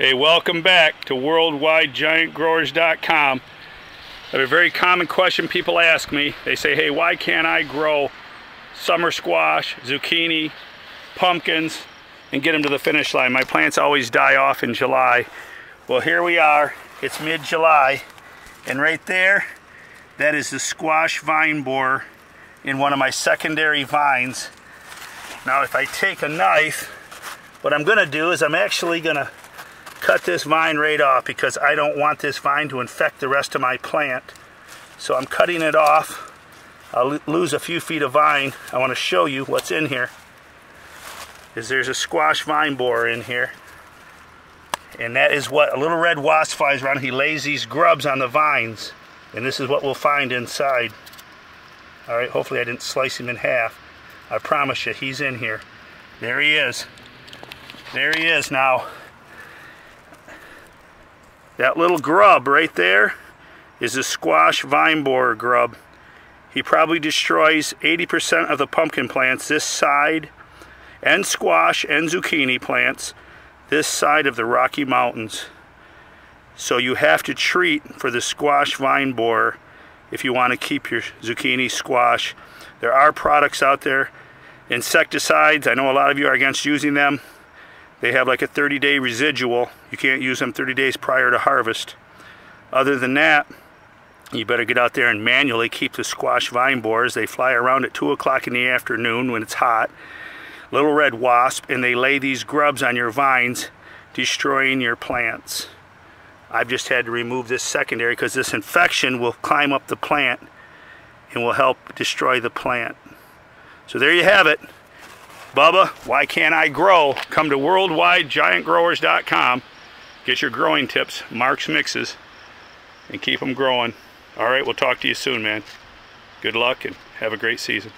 Hey, welcome back to WorldwideGiantGrowers.com. I have a very common question people ask me. They say, hey, why can't I grow summer squash, zucchini, pumpkins, and get them to the finish line? My plants always die off in July. Well, here we are. It's mid-July, and right there, that is the squash vine borer in one of my secondary vines. Now, if I take a knife, what I'm going to do is I'm actually going to cut this vine right off because I don't want this vine to infect the rest of my plant. So I'm cutting it off. I'll lose a few feet of vine. I want to show you what's in here. Is there's a squash vine borer in here. And that is what a little red wasp flies around. He lays these grubs on the vines. And this is what we'll find inside. Alright, hopefully I didn't slice him in half. I promise you, he's in here. There he is. There he is now. That little grub right there is a squash vine borer grub. He probably destroys 80% of the pumpkin plants this side, and squash and zucchini plants this side of the Rocky Mountains. So you have to treat for the squash vine borer if you want to keep your zucchini, squash. There are products out there, insecticides. I know a lot of you are against using them. They have like a 30-day residual. You can't use them 30 days prior to harvest. Other than that, you better get out there and manually keep the squash vine borers. They fly around at 2 o'clock in the afternoon when it's hot. Little red wasp, and they lay these grubs on your vines, destroying your plants. I've just had to remove this secondary because this infection will climb up the plant and will help destroy the plant. So there you have it. Bubba, why can't I grow? Come to WorldwideGiantGrowers.com. Get your growing tips, Mark's Mixes, and keep them growing. All right, we'll talk to you soon, man. Good luck and have a great season.